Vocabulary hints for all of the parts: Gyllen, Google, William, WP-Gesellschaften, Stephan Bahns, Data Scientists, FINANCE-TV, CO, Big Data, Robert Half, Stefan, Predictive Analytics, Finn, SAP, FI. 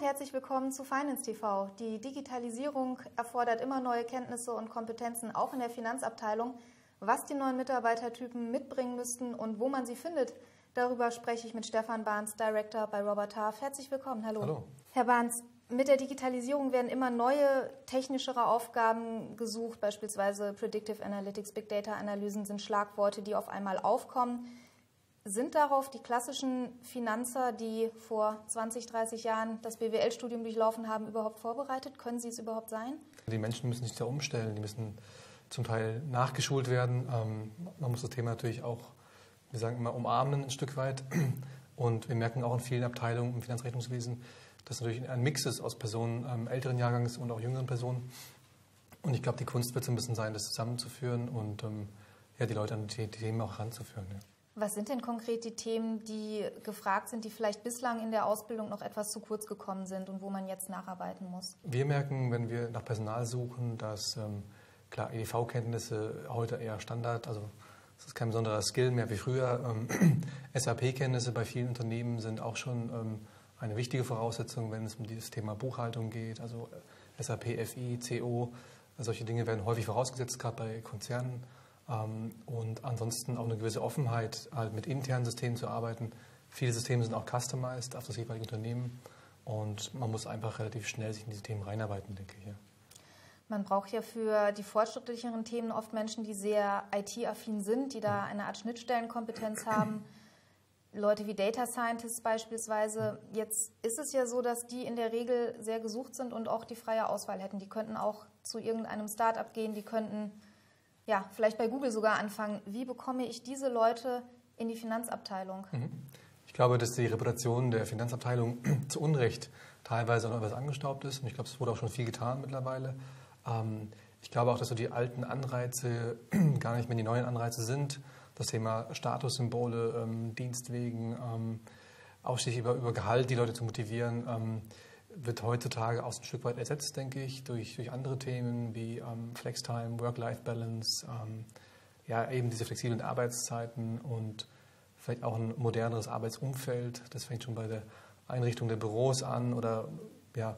und herzlich willkommen zu Finance TV. Die Digitalisierung erfordert immer neue Kenntnisse und Kompetenzen, auch in der Finanzabteilung. Was die neuen Mitarbeitertypen mitbringen müssten und wo man sie findet, darüber spreche ich mit Stephan Bahns, Director bei Robert Half. Herzlich willkommen, hallo. Hallo. Herr Bahns, mit der Digitalisierung werden immer neue, technischere Aufgaben gesucht, beispielsweise Predictive Analytics, Big Data Analysen sind Schlagworte, die auf einmal aufkommen. Sind darauf die klassischen Finanzer, die vor 20, 30 Jahren das BWL-Studium durchlaufen haben, überhaupt vorbereitet? Können sie es überhaupt sein? Die Menschen müssen sich da umstellen, die müssen zum Teil nachgeschult werden. Man muss das Thema natürlich auch, wir sagen immer, umarmen ein Stück weit. Und wir merken auch in vielen Abteilungen im Finanzrechnungswesen, dass natürlich ein Mix ist aus Personen älteren Jahrgangs und auch jüngeren Personen. Und ich glaube, die Kunst wird so ein bisschen sein, das zusammenzuführen und ja, die Leute an die Themen auch heranzuführen. Ja. Was sind denn konkret die Themen, die gefragt sind, die vielleicht bislang in der Ausbildung noch etwas zu kurz gekommen sind und wo man jetzt nacharbeiten muss? Wir merken, wenn wir nach Personal suchen, dass klar, EDV-Kenntnisse heute eher Standard, also es ist kein besonderer Skill mehr wie früher. SAP-Kenntnisse bei vielen Unternehmen sind auch schon eine wichtige Voraussetzung, wenn es um dieses Thema Buchhaltung geht, also SAP, FI, CO, solche Dinge werden häufig vorausgesetzt, gerade bei Konzernen. Und ansonsten auch eine gewisse Offenheit, halt mit internen Systemen zu arbeiten. Viele Systeme sind auch customized auf das jeweilige Unternehmen und man muss einfach relativ schnell sich in diese Themen reinarbeiten, denke ich. Ja. Man braucht ja für die fortschrittlicheren Themen oft Menschen, die sehr IT-affin sind, die da eine Art Schnittstellenkompetenz haben. Leute wie Data Scientists beispielsweise. Jetzt ist es ja so, dass die in der Regel sehr gesucht sind und auch die freie Auswahl hätten. Die könnten auch zu irgendeinem Start-up gehen, die könnten ja, vielleicht bei Google sogar anfangen. Wie bekomme ich diese Leute in die Finanzabteilung? Ich glaube, dass die Reputation der Finanzabteilung zu Unrecht teilweise noch etwas angestaubt ist. Und ich glaube, es wurde auch schon viel getan mittlerweile. Ich glaube auch, dass so die alten Anreize gar nicht mehr die neuen Anreize sind. Das Thema Statussymbole, Dienstwegen, Aufstieg über Gehalt, die Leute zu motivieren, wird heutzutage auch ein Stück weit ersetzt, denke ich, durch andere Themen wie Flextime, Work-Life-Balance, ja, eben diese flexiblen Arbeitszeiten und vielleicht auch ein moderneres Arbeitsumfeld. Das fängt schon bei der Einrichtung der Büros an oder ja,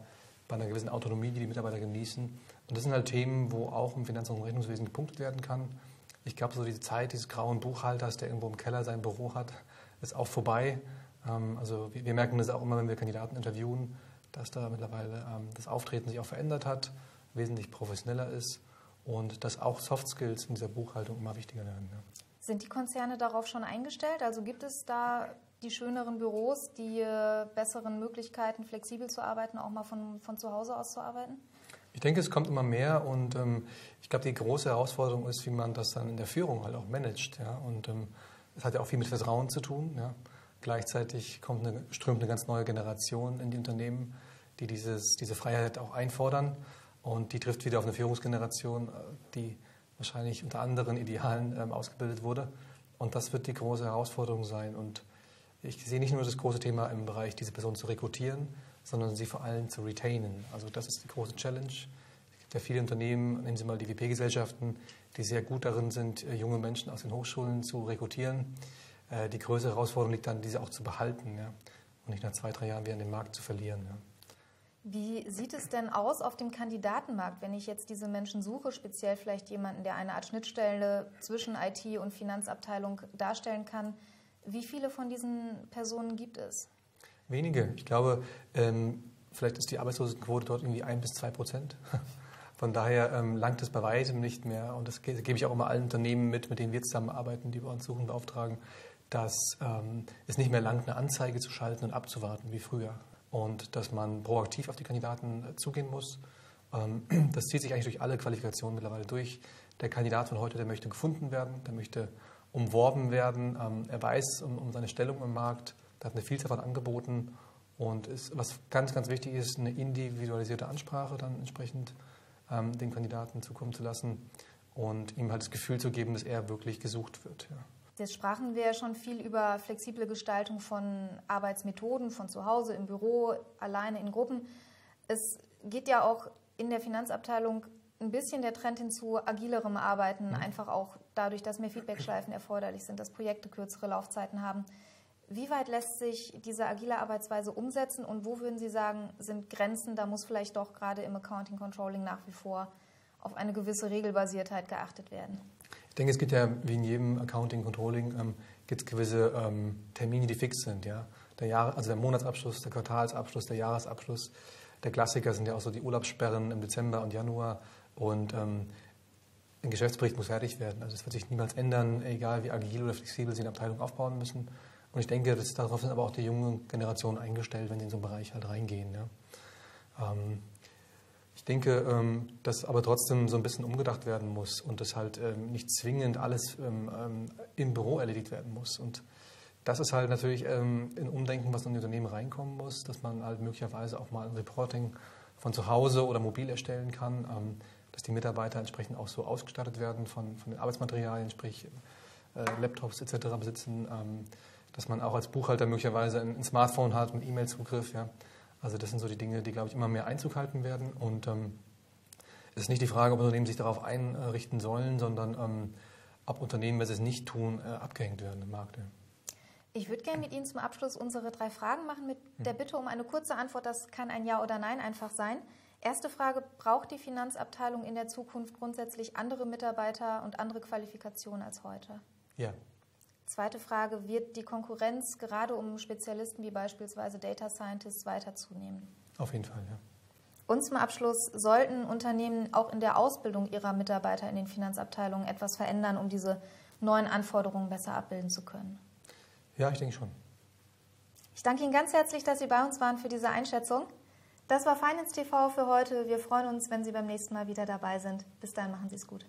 bei einer gewissen Autonomie, die die Mitarbeiter genießen. Und das sind halt Themen, wo auch im Finanz- und Rechnungswesen gepunktet werden kann. Ich glaube, so diese Zeit dieses grauen Buchhalters, der irgendwo im Keller sein Büro hat, ist auch vorbei. Also wir merken das auch immer, wenn wir Kandidaten interviewen, dass da mittlerweile das Auftreten sich auch verändert hat, wesentlich professioneller ist und dass auch Soft Skills in dieser Buchhaltung immer wichtiger werden. Ja. Sind die Konzerne darauf schon eingestellt? Also gibt es da die schöneren Büros, die besseren Möglichkeiten, flexibel zu arbeiten, auch mal von zu Hause aus zu arbeiten? Ich denke, es kommt immer mehr und ich glaube, die große Herausforderung ist, wie man das dann in der Führung halt auch managt. Ja? Und es hat ja auch viel mit Vertrauen zu tun. Ja? Gleichzeitig strömt eine ganz neue Generation in die Unternehmen, die diese Freiheit auch einfordern. Und die trifft wieder auf eine Führungsgeneration, die wahrscheinlich unter anderen Idealen ausgebildet wurde. Und das wird die große Herausforderung sein. Und ich sehe nicht nur das große Thema im Bereich, diese Person zu rekrutieren, sondern sie vor allem zu retainen. Also das ist die große Challenge. Es gibt ja viele Unternehmen, nehmen Sie mal die WP-Gesellschaften, die sehr gut darin sind, junge Menschen aus den Hochschulen zu rekrutieren. Die größere Herausforderung liegt dann, diese auch zu behalten, ja, und nicht nach 2, 3 Jahren wieder an den Markt zu verlieren. Ja. Wie sieht es denn aus auf dem Kandidatenmarkt, wenn ich jetzt diese Menschen suche, speziell vielleicht jemanden, der eine Art Schnittstelle zwischen IT und Finanzabteilung darstellen kann? Wie viele von diesen Personen gibt es? Wenige. Ich glaube, vielleicht ist die Arbeitslosenquote dort irgendwie 1 bis 2%. Von daher langt es bei weitem nicht mehr. Und das gebe ich auch immer allen Unternehmen mit, denen wir zusammenarbeiten, die bei uns suchen, beauftragen, dass es nicht mehr langt, eine Anzeige zu schalten und abzuwarten wie früher. Und dass man proaktiv auf die Kandidaten zugehen muss. Das zieht sich eigentlich durch alle Qualifikationen mittlerweile durch. Der Kandidat von heute, der möchte gefunden werden, der möchte umworben werden. Er weiß um seine Stellung im Markt, der hat eine Vielzahl von Angeboten. Und ist, was ganz, ganz wichtig ist, eine individualisierte Ansprache dann entsprechend dem Kandidaten zukommen zu lassen und ihm halt das Gefühl zu geben, dass er wirklich gesucht wird. Ja. Jetzt sprachen wir schon viel über flexible Gestaltung von Arbeitsmethoden, von zu Hause, im Büro, alleine, in Gruppen. Es geht ja auch in der Finanzabteilung ein bisschen der Trend hin zu agilerem Arbeiten, einfach auch dadurch, dass mehr Feedbackschleifen erforderlich sind, dass Projekte kürzere Laufzeiten haben. Wie weit lässt sich diese agile Arbeitsweise umsetzen und wo würden Sie sagen, sind Grenzen, da muss vielleicht doch gerade im Accounting Controlling nach wie vor auf eine gewisse Regelbasiertheit geachtet werden? Ich denke, es gibt ja wie in jedem Accounting Controlling gibt's gewisse Termine, die fix sind. Ja? Der Monatsabschluss, der Quartalsabschluss, der Jahresabschluss. Der Klassiker sind ja auch so die Urlaubssperren im Dezember und Januar. Und ein Geschäftsbericht muss fertig werden. Also es wird sich niemals ändern, egal wie agil oder flexibel Sie eine Abteilung aufbauen müssen. Und ich denke, darauf sind aber auch die junge Generation eingestellt, wenn sie in so einen Bereich halt reingehen. Ja. Ich denke, dass aber trotzdem so ein bisschen umgedacht werden muss und dass halt nicht zwingend alles im Büro erledigt werden muss. Und das ist halt natürlich ein Umdenken, was in die Unternehmen reinkommen muss, dass man halt möglicherweise auch mal ein Reporting von zu Hause oder mobil erstellen kann, dass die Mitarbeiter entsprechend auch so ausgestattet werden von den Arbeitsmaterialien, sprich Laptops etc. besitzen, dass man auch als Buchhalter möglicherweise ein Smartphone hat mit E-Mail-Zugriff. Ja. Also das sind so die Dinge, die, glaube ich, immer mehr Einzug halten werden. Und es ist nicht die Frage, ob Unternehmen sich darauf einrichten sollen, sondern ob Unternehmen, wenn sie es nicht tun, abgehängt werden im Markt. Ja. Ich würde gerne mit Ihnen zum Abschluss unsere 3 Fragen machen, mit der Bitte um eine kurze Antwort. Das kann ein Ja oder Nein einfach sein. Erste Frage, braucht die Finanzabteilung in der Zukunft grundsätzlich andere Mitarbeiter und andere Qualifikationen als heute? Ja. Zweite Frage, wird die Konkurrenz gerade um Spezialisten wie beispielsweise Data Scientists weiter zunehmen? Auf jeden Fall, ja. Und zum Abschluss, sollten Unternehmen auch in der Ausbildung ihrer Mitarbeiter in den Finanzabteilungen etwas verändern, um diese neuen Anforderungen besser abbilden zu können? Ja, ich denke schon. Ich danke Ihnen ganz herzlich, dass Sie bei uns waren für diese Einschätzung. Das war Finance TV für heute. Wir freuen uns, wenn Sie beim nächsten Mal wieder dabei sind. Bis dahin machen Sie es gut.